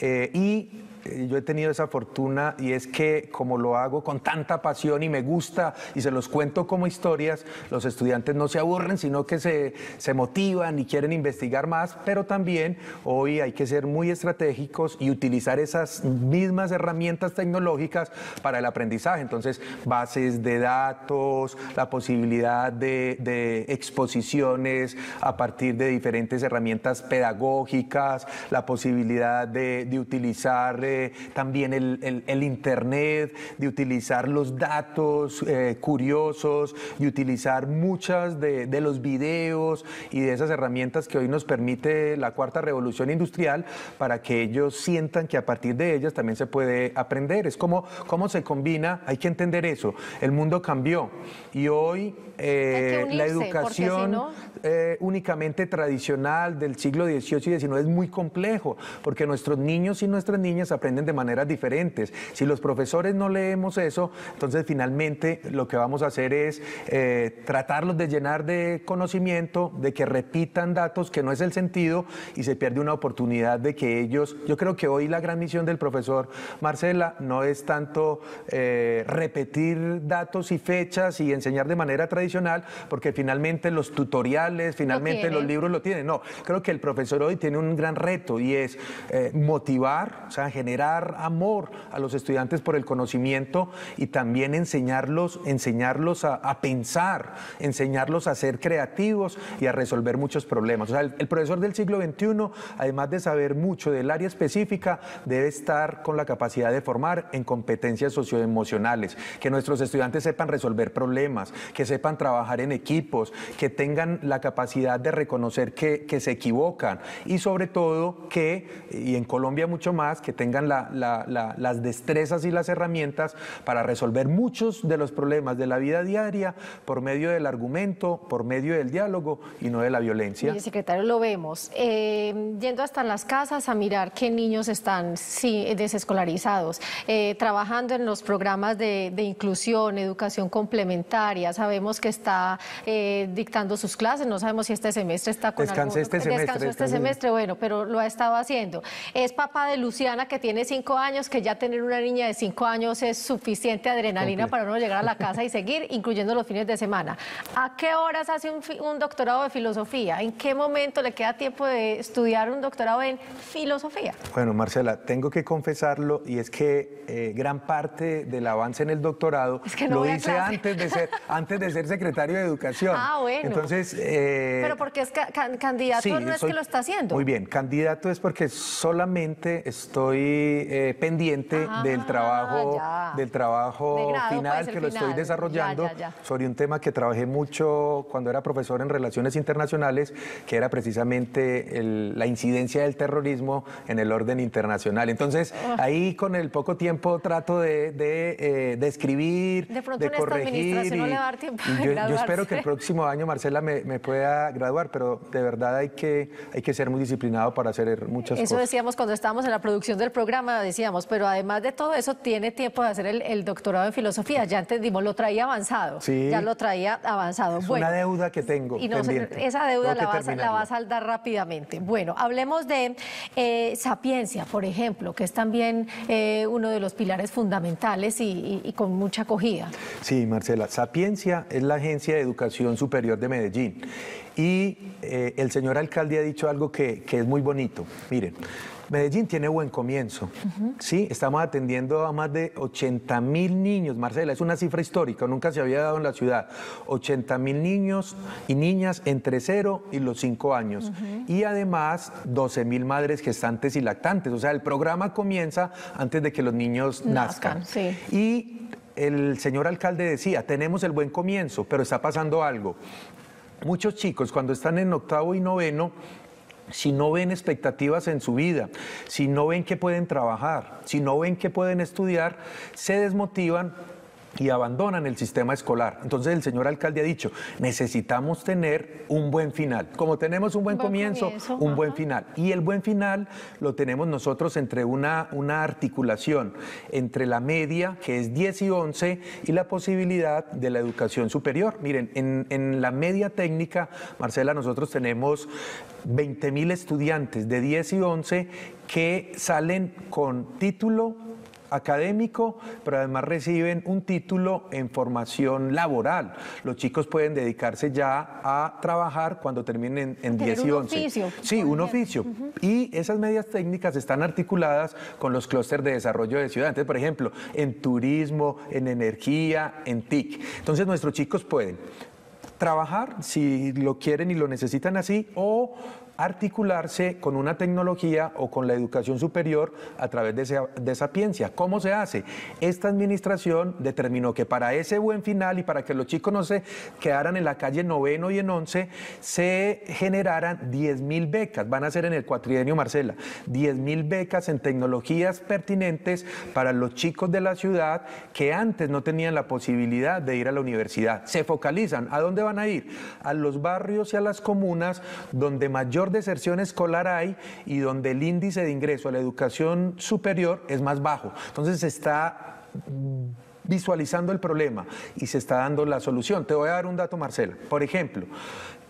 eh, y... Yo he tenido esa fortuna y es que como lo hago con tanta pasión y me gusta y se los cuento como historias, los estudiantes no se aburren, sino que se, se motivan y quieren investigar más, pero también hoy hay que ser muy estratégicos y utilizar esas mismas herramientas tecnológicas para el aprendizaje. Entonces, bases de datos, la posibilidad de, de exposiciones a partir de diferentes herramientas pedagógicas, la posibilidad de, de utilizar... también el, el, el internet, de utilizar los datos eh, curiosos, de utilizar muchas de, de los videos y de esas herramientas que hoy nos permite la cuarta revolución industrial para que ellos sientan que a partir de ellas también se puede aprender. Es como cómo se combina, hay que entender eso, el mundo cambió y hoy eh, unirse, la educación si no... eh, únicamente tradicional del siglo dieciocho y diecinueve es muy complejo porque nuestros niños y nuestras niñas aprenden de maneras diferentes. Si los profesores no leemos eso, entonces finalmente lo que vamos a hacer es eh, tratarlos de llenar de conocimiento, de que repitan datos que no es el sentido y se pierde una oportunidad de que ellos... Yo creo que hoy la gran misión del profesor, Marcela, no es tanto eh, repetir datos y fechas y enseñar de manera tradicional, porque finalmente los tutoriales, finalmente no los libros lo tienen. No, creo que el profesor hoy tiene un gran reto y es eh, motivar, o sea, generar amor a los estudiantes por el conocimiento y también enseñarlos, enseñarlos a, a pensar, enseñarlos a ser creativos y a resolver muchos problemas. O sea, el, el profesor del siglo veintiuno, además de saber mucho del área específica, debe estar con la capacidad de formar en competencias socioemocionales, que nuestros estudiantes sepan resolver problemas, que sepan trabajar en equipos, que tengan la capacidad de reconocer que, que se equivocan y sobre todo que, y en Colombia mucho más, que tengan la, la, la, las destrezas y las herramientas para resolver muchos de los problemas de la vida diaria por medio del argumento, por medio del diálogo y no de la violencia. Mire, secretario, lo vemos. Eh, yendo hasta las casas a mirar qué niños están sí, desescolarizados, eh, trabajando en los programas de, de inclusión, educación complementaria, sabemos que está eh, dictando sus clases, no sabemos si este semestre está con Descansé algún... este semestre. Descansó este semestre, bueno, pero lo ha estado haciendo. Es papá de Luciana, que tiene cinco años, que ya tener una niña de cinco años es suficiente adrenalina para uno llegar a la casa y seguir, incluyendo los fines de semana. ¿A qué horas hace un, un doctorado de filosofía? ¿En qué momento le queda tiempo de estudiar un doctorado en filosofía? Bueno, Marcela, tengo que confesarlo, y es que eh, gran parte del avance en el doctorado es que no lo hice antes de, ser, antes de ser secretario de Educación. Ah, bueno. Entonces, eh, pero porque es ca can candidato, sí, no es soy, que lo está haciendo. Muy bien, candidato es porque solamente estoy... Estoy eh, pendiente ah, del trabajo, ya. del trabajo de grado, final que final. lo estoy desarrollando ya, ya, ya. sobre un tema que trabajé mucho cuando era profesor en Relaciones Internacionales, que era precisamente el, la incidencia del terrorismo en el orden internacional. Entonces, uh. ahí con el poco tiempo trato de, de, eh, de escribir, de, pronto de corregir. Y, no le va a dar tiempo y yo, yo espero que el próximo año, Marcela, me, me pueda graduar, pero de verdad hay que, hay que ser muy disciplinado para hacer muchas Eso cosas. Eso decíamos cuando estábamos en la producción del programa, decíamos, pero además de todo eso tiene tiempo de hacer el, el doctorado en filosofía, ya entendimos, lo traía avanzado, sí, ya lo traía avanzado. Es bueno, una deuda que tengo y no se, esa deuda la va, la va a saldar rápidamente. Bueno, hablemos de eh, Sapiencia, por ejemplo, que es también eh, uno de los pilares fundamentales y, y, y con mucha acogida. Sí, Marcela, Sapiencia es la Agencia de Educación Superior de Medellín y eh, el señor alcalde ha dicho algo que, que es muy bonito. Miren, Medellín tiene Buen Comienzo, uh-huh. ¿sí? Estamos atendiendo a más de ochenta mil niños, Marcela, es una cifra histórica, nunca se había dado en la ciudad, ochenta mil niños y niñas entre cero y los cinco años, uh-huh. y además doce mil madres gestantes y lactantes, o sea, el programa comienza antes de que los niños nazcan. nazcan sí. Y el señor alcalde decía, tenemos el Buen Comienzo, pero está pasando algo. Muchos chicos cuando están en octavo y noveno, si no ven expectativas en su vida, si no ven que pueden trabajar, si no ven que pueden estudiar, se desmotivan y abandonan el sistema escolar. Entonces el señor alcalde ha dicho, necesitamos tener un buen final. Como tenemos un buen, buen comienzo, comienzo, un ajá. buen final. Y el buen final lo tenemos nosotros entre una, una articulación entre la media, que es diez y once, y la posibilidad de la educación superior. Miren, en, en la media técnica, Marcela, nosotros tenemos veinte mil estudiantes de diez y once que salen con título académico, pero además reciben un título en formación laboral. Los chicos pueden dedicarse ya a trabajar cuando terminen en diez y once. Un oficio. Sí, un oficio. Uh-huh. Y esas medias técnicas están articuladas con los clústeres de desarrollo de ciudad. Entonces, por ejemplo, en turismo, en energía, en T I C. Entonces, nuestros chicos pueden trabajar si lo quieren y lo necesitan así, o articularse con una tecnología o con la educación superior a través de, esa, de Sapiencia. ¿Cómo se hace? Esta administración determinó que para ese buen final y para que los chicos no se quedaran en la calle noveno y en once, se generaran diez mil becas, van a ser en el cuatrienio, Marcela, diez mil becas en tecnologías pertinentes para los chicos de la ciudad que antes no tenían la posibilidad de ir a la universidad. Se focalizan. ¿A dónde van a ir? A los barrios y a las comunas donde mayor deserción escolar hay y donde el índice de ingreso a la educación superior es más bajo. Entonces se está visualizando el problema y se está dando la solución. Te voy a dar un dato, Marcela. Por ejemplo,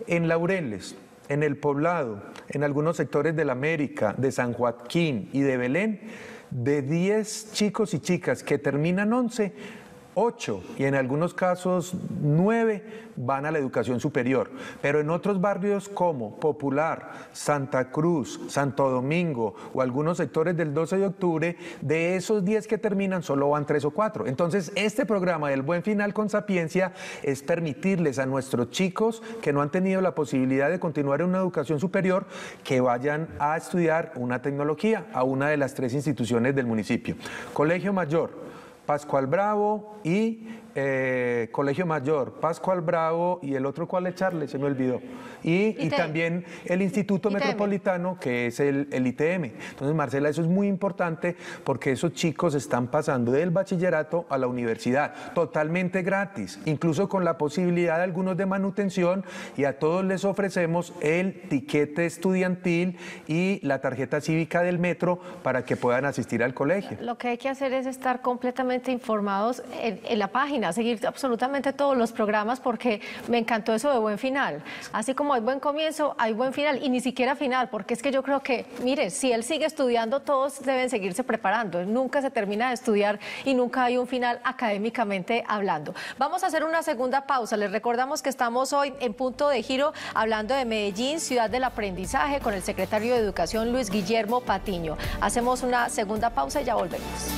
en Laureles, en El Poblado, en algunos sectores de la América, de San Joaquín y de Belén, de diez chicos y chicas que terminan once, ocho y en algunos casos nueve van a la educación superior, pero en otros barrios como Popular, Santa Cruz, Santo Domingo o algunos sectores del doce de octubre, de esos diez que terminan solo van tres o cuatro. Entonces este programa del Buen Final con Sapiencia es permitirles a nuestros chicos que no han tenido la posibilidad de continuar en una educación superior que vayan a estudiar una tecnología a una de las tres instituciones del municipio. Colegio Mayor Pascual Bravo y eh, Colegio Mayor Pascual Bravo y el otro, ¿cuál es, Charles? Se me olvidó. Y, y también el Instituto I T M. Metropolitano, que es el, el I T M. Entonces, Marcela, eso es muy importante porque esos chicos están pasando del bachillerato a la universidad, totalmente gratis, incluso con la posibilidad de algunos de manutención, y a todos les ofrecemos el tiquete estudiantil y la tarjeta cívica del metro para que puedan asistir al colegio. Lo que hay que hacer es estar completamente informados en, en la página, seguir absolutamente todos los programas, porque me encantó eso de buen final. Así como hay buen comienzo, hay buen final, y ni siquiera final, porque es que yo creo que, mire, si él sigue estudiando, todos deben seguirse preparando. Nunca se termina de estudiar y nunca hay un final académicamente hablando. Vamos a hacer una segunda pausa. Les recordamos que estamos hoy en Punto de Giro hablando de Medellín, ciudad del aprendizaje, con el secretario de Educación, Luis Guillermo Patiño. Hacemos una segunda pausa y ya volvemos.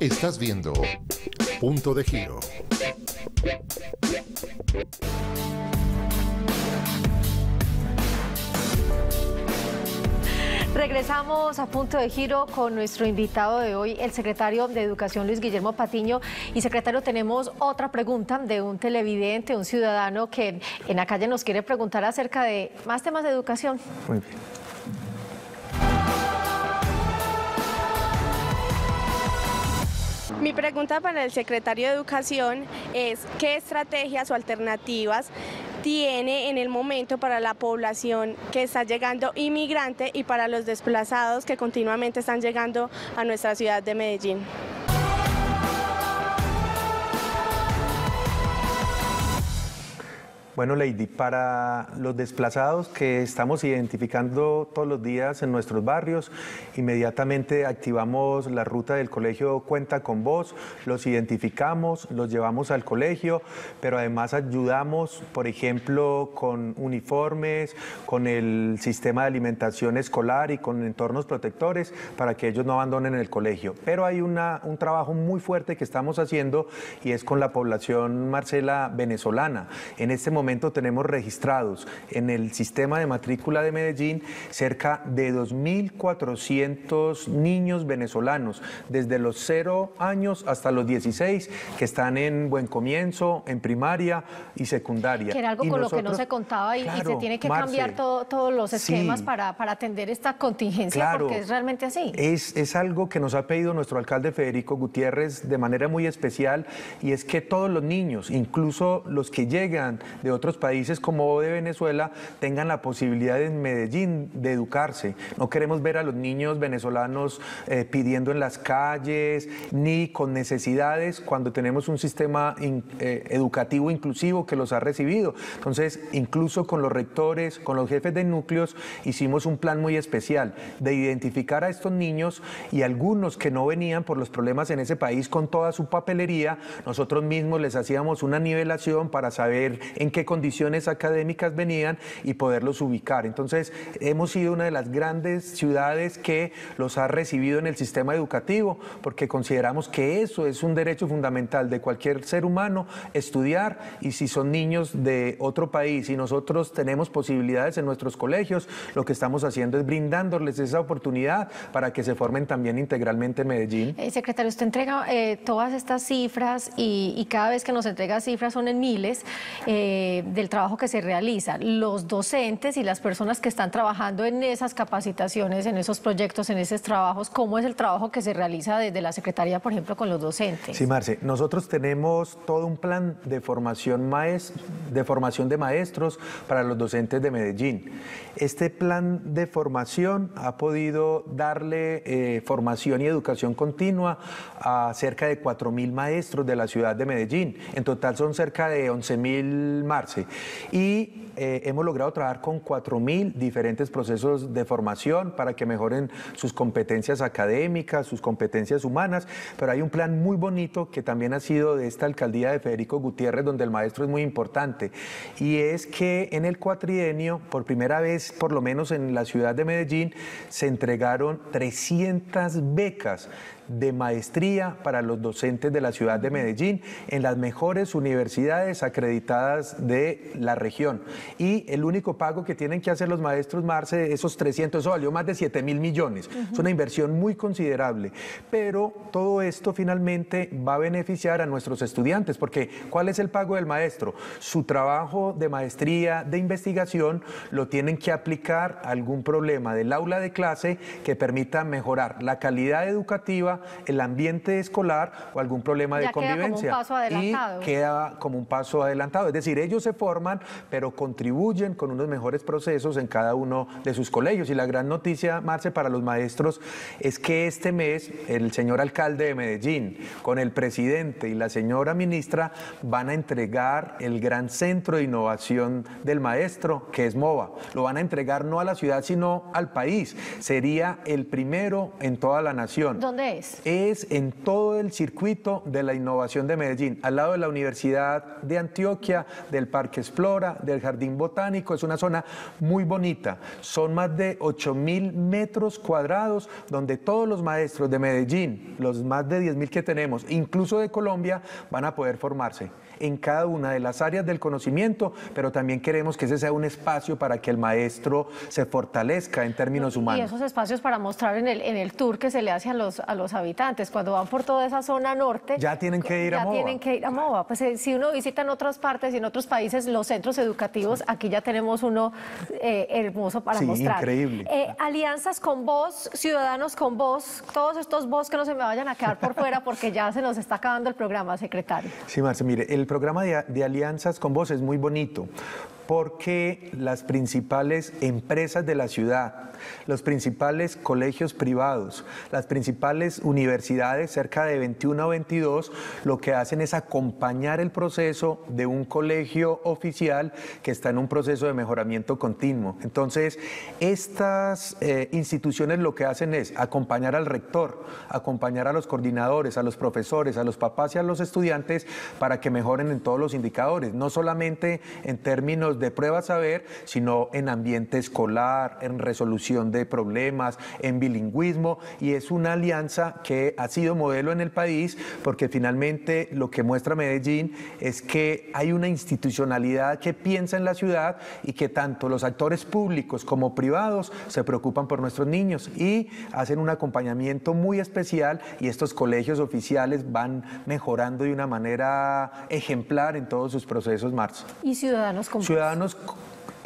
Estás viendo Punto de Giro. Regresamos a Punto de Giro con nuestro invitado de hoy, el secretario de Educación, Luis Guillermo Patiño. Y, secretario, tenemos otra pregunta de un televidente, un ciudadano que en la calle nos quiere preguntar acerca de más temas de educación. Muy bien. Mi pregunta para el secretario de Educación es, ¿qué estrategias o alternativas tiene en el momento para la población que está llegando inmigrante y para los desplazados que continuamente están llegando a nuestra ciudad de Medellín? Bueno, Lady, para los desplazados que estamos identificando todos los días en nuestros barrios, inmediatamente activamos la ruta del colegio Cuenta con Vos, los identificamos, los llevamos al colegio, pero además ayudamos, por ejemplo, con uniformes, con el sistema de alimentación escolar y con entornos protectores para que ellos no abandonen el colegio. Pero hay una, un trabajo muy fuerte que estamos haciendo y es con la población, Marcela, venezolana. En este momento momento tenemos registrados en el sistema de matrícula de Medellín cerca de dos mil cuatrocientos niños venezolanos, desde los cero años hasta los dieciséis, que están en Buen Comienzo, en primaria y secundaria. Que era algo y con nosotros, lo que no se contaba y, claro, y se tiene que Marce, cambiar todo, todos los esquemas sí, para, para atender esta contingencia, claro, porque es realmente así. Es, es algo que nos ha pedido nuestro alcalde Federico Gutiérrez de manera muy especial, y es que todos los niños, incluso los que llegan de otros países como de Venezuela, tengan la posibilidad en Medellín de educarse. No queremos ver a los niños venezolanos eh, pidiendo en las calles ni con necesidades cuando tenemos un sistema in, eh, educativo inclusivo que los ha recibido. Entonces, incluso con los rectores, con los jefes de núcleos, hicimos un plan muy especial de identificar a estos niños, y algunos que no venían por los problemas en ese país con toda su papelería, nosotros mismos les hacíamos una nivelación para saber en qué condiciones académicas venían y poderlos ubicar. Entonces, hemos sido una de las grandes ciudades que los ha recibido en el sistema educativo, porque consideramos que eso es un derecho fundamental de cualquier ser humano, estudiar, y si son niños de otro país y nosotros tenemos posibilidades en nuestros colegios, lo que estamos haciendo es brindándoles esa oportunidad para que se formen también integralmente en Medellín. Eh, secretario, usted entrega eh, todas estas cifras y, y cada vez que nos entrega cifras son en miles, eh, del trabajo que se realiza. Los docentes y las personas que están trabajando en esas capacitaciones, en esos proyectos, en esos trabajos, ¿cómo es el trabajo que se realiza desde la Secretaría, por ejemplo, con los docentes? Sí, Marce, nosotros tenemos todo un plan de formación, de formación de maestros para los docentes de Medellín. Este plan de formación ha podido darle eh, formación y educación continua a cerca de cuatro mil maestros de la ciudad de Medellín. En total son cerca de once mil Marce, y eh, hemos logrado trabajar con cuatro mil diferentes procesos de formación para que mejoren sus competencias académicas, sus competencias humanas, pero hay un plan muy bonito que también ha sido de esta alcaldía de Federico Gutiérrez, donde el maestro es muy importante, y es que en el cuatrienio, por primera vez, por lo menos en la ciudad de Medellín, se entregaron trescientas becas de maestría para los docentes de la ciudad de Medellín en las mejores universidades acreditadas de la región, y el único pago que tienen que hacer los maestros, Marce, esos trescientos, eso valió más de siete mil millones, uh-huh. Es una inversión muy considerable, pero todo esto finalmente va a beneficiar a nuestros estudiantes, porque ¿cuál es el pago del maestro? Su trabajo de maestría, de investigación, lo tienen que aplicar a algún problema del aula de clase que permita mejorar la calidad educativa, el ambiente escolar o algún problema ya de convivencia. Queda como un paso adelantado. Y queda como un paso adelantado. Es decir, ellos se forman, pero contribuyen con unos mejores procesos en cada uno de sus colegios. Y la gran noticia, Marce, para los maestros es que este mes el señor alcalde de Medellín, con el presidente y la señora ministra, van a entregar el gran centro de innovación del maestro, que es MOVA. Lo van a entregar no a la ciudad, sino al país. Sería el primero en toda la nación. ¿Dónde es? Es en todo el circuito de la innovación de Medellín, al lado de la Universidad de Antioquia, del Parque Explora, del Jardín Botánico. Es una zona muy bonita, son más de ocho mil metros cuadrados donde todos los maestros de Medellín, los más de diez mil que tenemos, incluso de Colombia, van a poder formarse en cada una de las áreas del conocimiento, pero también queremos que ese sea un espacio para que el maestro se fortalezca en términos humanos. Y esos espacios para mostrar en el, en el tour que se le hace a los, a los habitantes, cuando van por toda esa zona norte. Ya tienen que ir ya a MOVA. tienen que ir a MOVA. Pues eh, si uno visita en otras partes y en otros países los centros educativos, sí, aquí ya tenemos uno eh, hermoso para sí, mostrar. Increíble. Eh, alianzas con Vos, Ciudadanos con Vos, todos estos Vos que no se me vayan a quedar por fuera porque ya se nos está acabando el programa, secretario. Sí, Marce, mire, el El programa de, de Alianzas con Vos es muy bonito porque las principales empresas de la ciudad, los principales colegios privados, las principales universidades, cerca de veintiuno o veintidós, lo que hacen es acompañar el proceso de un colegio oficial que está en un proceso de mejoramiento continuo. Entonces, estas eh, instituciones lo que hacen es acompañar al rector, acompañar a los coordinadores, a los profesores, a los papás y a los estudiantes para que mejoren en todos los indicadores, no solamente en términos de prueba saber, sino en ambiente escolar, en resolución de problemas, en bilingüismo, y es una alianza que ha sido modelo en el país porque finalmente lo que muestra Medellín es que hay una institucionalidad que piensa en la ciudad y que tanto los actores públicos como privados se preocupan por nuestros niños y hacen un acompañamiento muy especial, y estos colegios oficiales van mejorando de una manera ejemplar en todos sus procesos, Marzo. Y Ciudadanos como Ciudadanos Ciudadanos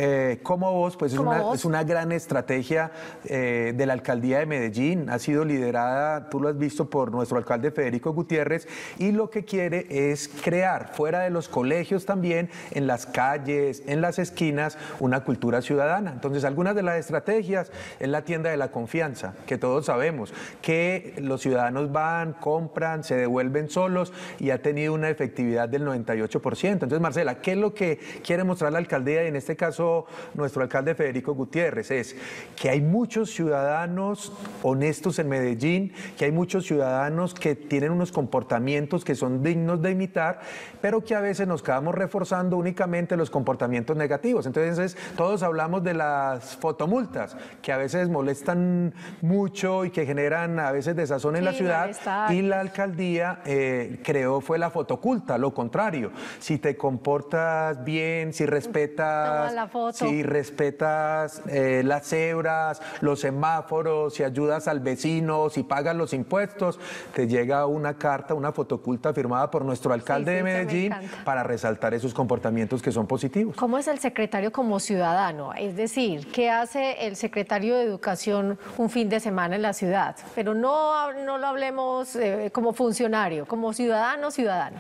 eh, como Vos, pues es una, es una gran estrategia eh, de la Alcaldía de Medellín, ha sido liderada, tú lo has visto, por nuestro alcalde Federico Gutiérrez, y lo que quiere es crear fuera de los colegios también, en las calles, en las esquinas, una cultura ciudadana. Entonces, algunas de las estrategias es la tienda de la confianza, que todos sabemos que los ciudadanos van, compran, se devuelven solos, y ha tenido una efectividad del noventa y ocho por ciento. Entonces, Marcela, ¿qué es lo que quiere mostrar la alcaldía, y en este caso nuestro alcalde Federico Gutiérrez? Es que hay muchos ciudadanos honestos en Medellín, que hay muchos ciudadanos que tienen unos comportamientos que son dignos de imitar, pero que a veces nos quedamos reforzando únicamente los comportamientos negativos. Entonces, todos hablamos de las fotomultas, que a veces molestan mucho y que generan a veces desazón en sí, la ciudad, y la alcaldía eh, creó fue la fotoculta, lo contrario, si te comportas bien, si respetas, la foto. si respetas eh, las cebras, los semáforos, si ayudas al vecino, si pagas los impuestos, te llega una carta, una fotoculta firmada por nuestro alcalde sí, de Medellín me para resaltar esos comportamientos que son positivos. ¿Cómo es el secretario como ciudadano? Es decir, ¿qué hace el secretario de Educación un fin de semana en la ciudad? Pero no, no lo hablemos eh, como funcionario, como ciudadano, ciudadano.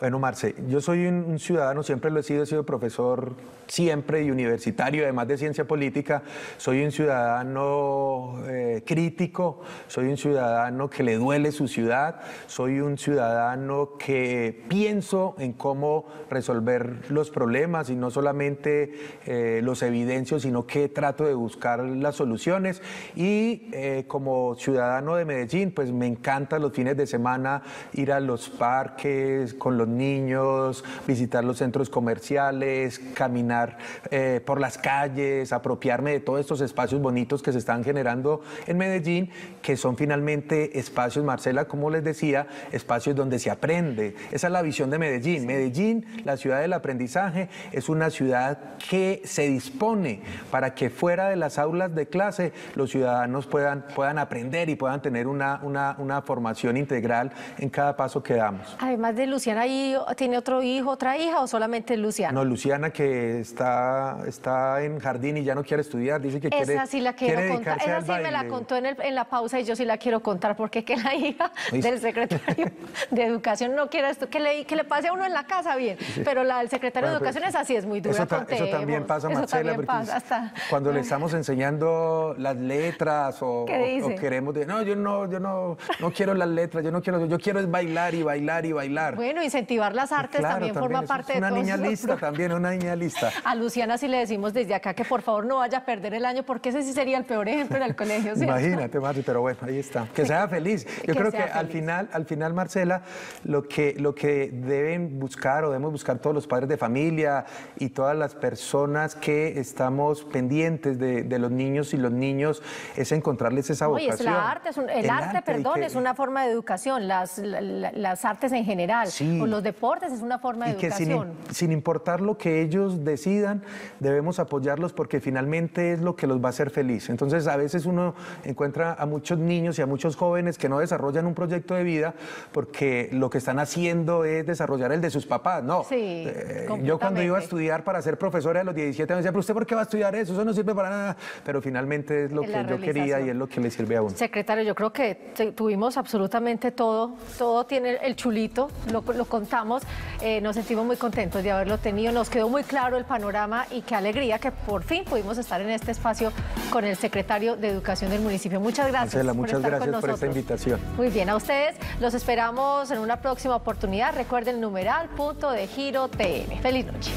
Bueno, Marce, yo soy un ciudadano, siempre lo he sido, he sido profesor siempre y universitario, además de ciencia política. Soy un ciudadano eh, crítico, soy un ciudadano que le duele su ciudad, soy un ciudadano que pienso en cómo resolver los problemas y no solamente eh, los evidencio, sino que trato de buscar las soluciones. Y eh, como ciudadano de Medellín, pues me encanta los fines de semana ir a los parques con los niños, visitar los centros comerciales, caminar eh, por las calles, apropiarme de todos estos espacios bonitos que se están generando en Medellín, que son finalmente espacios, Marcela, como les decía, espacios donde se aprende. Esa es la visión de Medellín. Medellín, la ciudad del aprendizaje, es una ciudad que se dispone para que fuera de las aulas de clase los ciudadanos puedan, puedan aprender y puedan tener una, una, una formación integral en cada paso que damos. Además de Luciana, ¿tiene otro hijo, otra hija o solamente Luciana? No, Luciana, que está, está en jardín y ya no quiere estudiar, dice que esa quiere, sí la quiero quiere contar. Esa sí baile. Me la contó en, el, en la pausa y yo sí la quiero contar, porque que la hija ¿Sí? del secretario de Educación no quiere esto, que le, que le pase a uno en la casa bien, sí. pero la del secretario bueno, de Educación es así, es muy dura. Eso, ta, eso también pasa, Marcela, eso también pasa, hasta... cuando le estamos enseñando las letras o, o, o queremos, de, no, yo no, yo no, no quiero las letras, yo no quiero, yo quiero es bailar y bailar y bailar. Bueno, Bueno, incentivar las artes claro, también, también forma parte de todo. Es una niña lista también, una niña lista. A Luciana sí le decimos desde acá que por favor no vaya a perder el año, porque ese sí sería el peor ejemplo en el colegio. ¿Sí? Imagínate, Marce, pero bueno, ahí está. Que sea feliz. Yo creo que al final, al final, Marcela, lo que, lo que deben buscar o debemos buscar todos los padres de familia y todas las personas que estamos pendientes de, de los niños y los niños es encontrarles esa vocación. No, y es la arte, es un, el, el arte, arte perdón, que... es una forma de educación, las, la, las artes en general. Sí. Sí. O los deportes es una forma de y educación. Que sin, sin importar lo que ellos decidan, debemos apoyarlos porque finalmente es lo que los va a hacer feliz. Entonces, a veces uno encuentra a muchos niños y a muchos jóvenes que no desarrollan un proyecto de vida porque lo que están haciendo es desarrollar el de sus papás. No, sí, eh, yo cuando iba a estudiar para ser profesora a los diecisiete me decía, pero ¿usted por qué va a estudiar eso? Eso no sirve para nada. Pero finalmente es lo que yo quería y es lo que le sirve a uno. Secretario, yo creo que tuvimos absolutamente todo. Todo tiene el chulito, lo Lo, contamos, eh, nos sentimos muy contentos de haberlo tenido, nos quedó muy claro el panorama y qué alegría que por fin pudimos estar en este espacio con el secretario de Educación del municipio. Muchas gracias, Marcela, muchas por estar gracias con por esta invitación. Muy bien, a ustedes los esperamos en una próxima oportunidad. Recuerden el numeral Punto de Giro T N. Feliz noche.